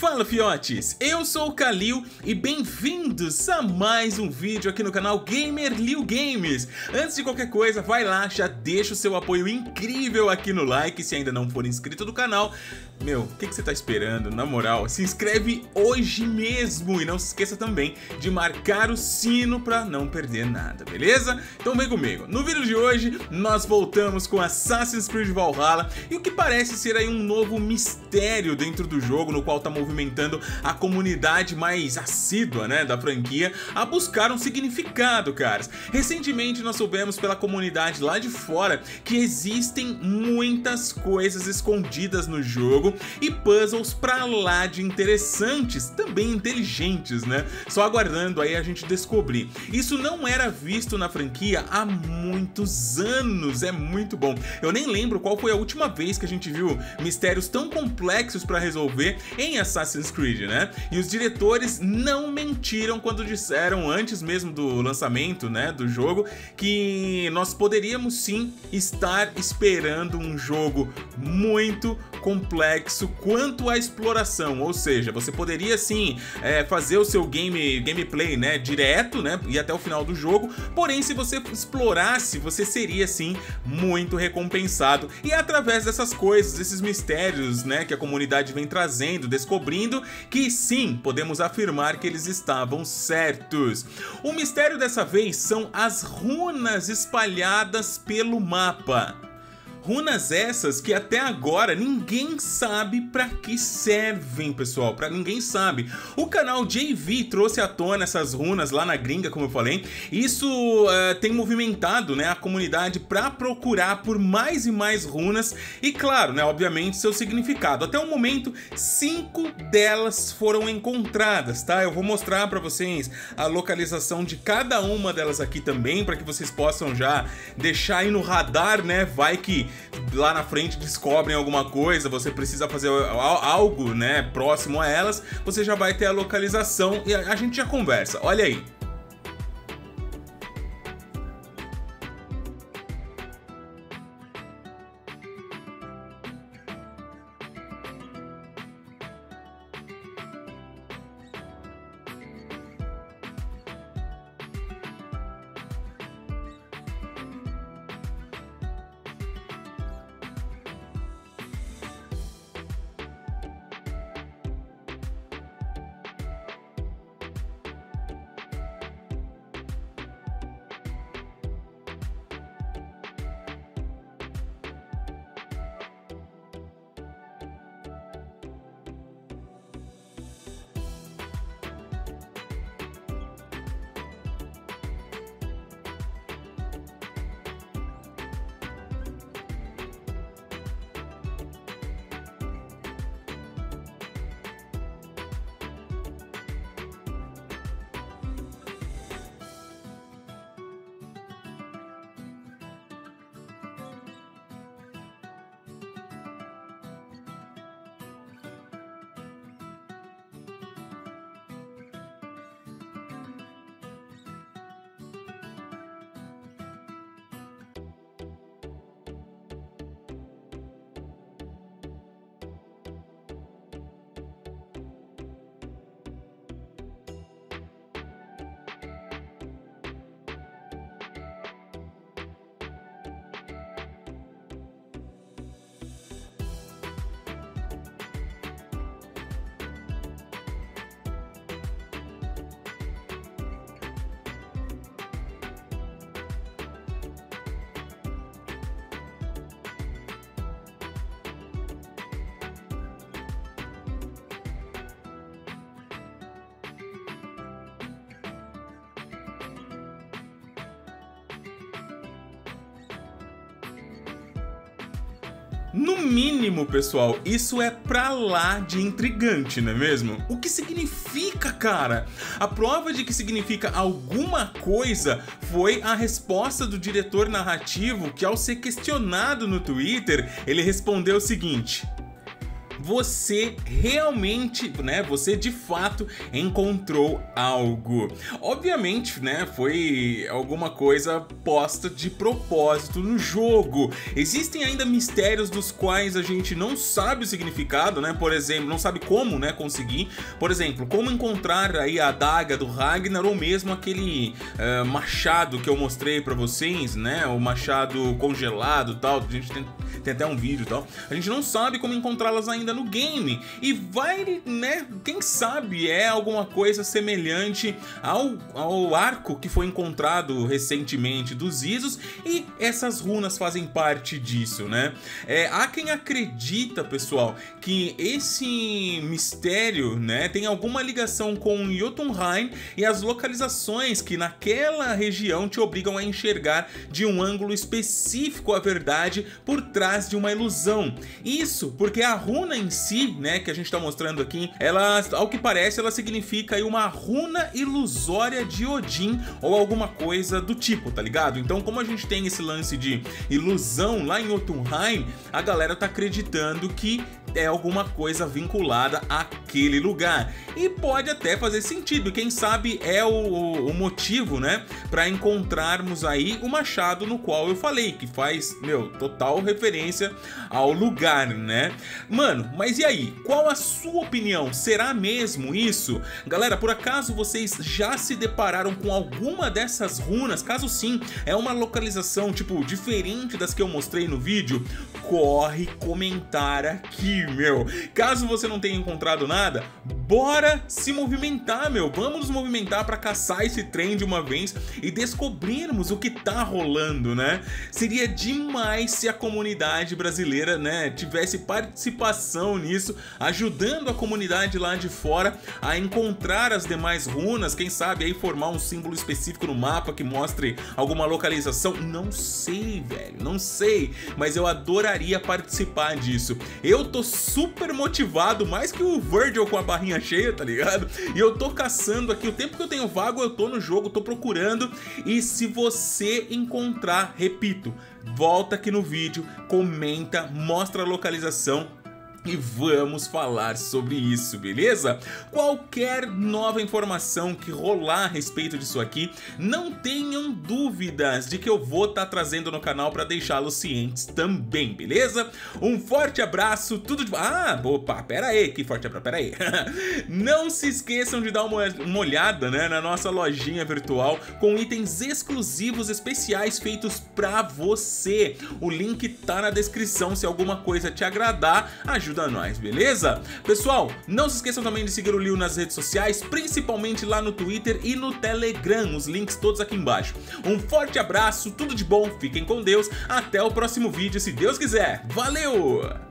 Fala, fiotes! Eu sou o Kalil e bem-vindos a mais um vídeo aqui no canal GamerLilGames. Antes de qualquer coisa, vai lá, já deixa o seu apoio incrível aqui no like. Se ainda não for inscrito do canal, meu, o que você tá esperando? Na moral, se inscreve hoje mesmo e não se esqueça também de marcar o sino pra não perder nada, beleza? Então vem comigo. No vídeo de hoje, nós voltamos com Assassin's Creed Valhalla e o que parece ser aí um novo mistério dentro do jogo, no qual tá movimentando a comunidade mais assídua, né, da franquia a buscar um significado, caras. Recentemente nós soubemos pela comunidade lá de fora que existem muitas coisas escondidas no jogo e puzzles pra lá de interessantes, também inteligentes, né? Só aguardando aí a gente descobrir. Isso não era visto na franquia há muitos anos, é muito bom. Eu nem lembro qual foi a última vez que a gente viu mistérios tão complexos pra resolver em Assassin's Creed, né? E os diretores não mentiram quando disseram, antes mesmo do lançamento, né, do jogo, que nós poderíamos sim estar esperando um jogo muito complexo quanto à exploração, ou seja, você poderia sim fazer o seu gameplay, né, direto, né, e até o final do jogo. Porém, se você explorasse, você seria sim muito recompensado. E é através dessas coisas, desses mistérios, né, que a comunidade vem trazendo, descobrindo, que sim, podemos afirmar que eles estavam certos. O mistério dessa vez são as runas espalhadas pelo mapa. Runas essas que até agora ninguém sabe pra que servem, pessoal, ninguém sabe. O canal JV trouxe à tona essas runas lá na gringa, como eu falei. Isso tem movimentado, né, a comunidade pra procurar por mais e mais runas e, claro, né, obviamente, seu significado. Até o momento, 5 delas foram encontradas, tá? Eu vou mostrar pra vocês a localização de cada uma delas aqui também, pra que vocês possam já deixar aí no radar, né, vai que lá na frente descobrem alguma coisa, você precisa fazer algo, né, próximo a elas, você já vai ter a localização e a gente já conversa. Olha aí. No mínimo, pessoal, isso é pra lá de intrigante, não é mesmo? O que significa, cara? A prova de que significa alguma coisa foi a resposta do diretor narrativo que, ao ser questionado no Twitter, ele respondeu o seguinte: você realmente, né, você de fato encontrou algo. Obviamente, né, foi alguma coisa posta de propósito no jogo. Existem ainda mistérios dos quais a gente não sabe o significado, né, por exemplo, não sabe como, né, conseguir. Por exemplo, como encontrar aí a adaga do Ragnar ou mesmo aquele machado que eu mostrei pra vocês, né, o machado congelado e tal, a gente tem até um vídeo e tal. A gente não sabe como encontrá-las ainda no game. E vai, né, quem sabe é alguma coisa semelhante ao arco que foi encontrado recentemente dos Isos, e essas runas fazem parte disso, né? Há quem acredita, pessoal, que esse mistério, né, tem alguma ligação com Jotunheim e as localizações que naquela região te obrigam a enxergar de um ângulo específico a verdade por trás de uma ilusão. Isso porque a runa em si, né, que a gente tá mostrando aqui, ela, ao que parece, ela significa aí uma runa ilusória de Odin ou alguma coisa do tipo, tá ligado? Então, como a gente tem esse lance de ilusão lá em Jotunheim, a galera tá acreditando que é alguma coisa vinculada àquele lugar. E pode até fazer sentido, quem sabe é o motivo, né, para encontrarmos aí o machado no qual eu falei, que faz, meu, total referência ao lugar, né? Mano, mas e aí? Qual a sua opinião? Será mesmo isso? Galera, por acaso vocês já se depararam com alguma dessas runas? Caso sim, é uma localização, tipo, diferente das que eu mostrei no vídeo? Corre comentar aqui, meu. Caso você não tenha encontrado nada, bora se movimentar, meu. Vamos nos movimentar para caçar esse trem de uma vez e descobrirmos o que tá rolando, né? Seria demais se a comunidade brasileira, né, tivesse participação nisso, ajudando a comunidade lá de fora a encontrar as demais runas, quem sabe aí formar um símbolo específico no mapa que mostre alguma localização. Não sei, velho, não sei, mas eu adoraria participar disso. Eu tô super motivado, mais que o Virgil com a barrinha cheia, tá ligado? E eu tô caçando aqui, o tempo que eu tenho vago eu tô no jogo, tô procurando. E se você encontrar, repito, volta aqui no vídeo, comenta, mostra a localização e vamos falar sobre isso, beleza? Qualquer nova informação que rolar a respeito disso aqui, não tenham dúvidas de que eu vou estar trazendo no canal para deixá-los cientes também, beleza? Um forte abraço, tudo de... Ah, opa, pera aí, que forte abraço, pera aí. Não se esqueçam de dar uma olhada, né, na nossa lojinha virtual com itens exclusivos especiais feitos para você. O link tá na descrição, se alguma coisa te agradar, ajuda nós, beleza? Pessoal, não se esqueçam também de seguir o Lil nas redes sociais, principalmente lá no Twitter e no Telegram, os links todos aqui embaixo. Um forte abraço, tudo de bom, fiquem com Deus, até o próximo vídeo, se Deus quiser. Valeu!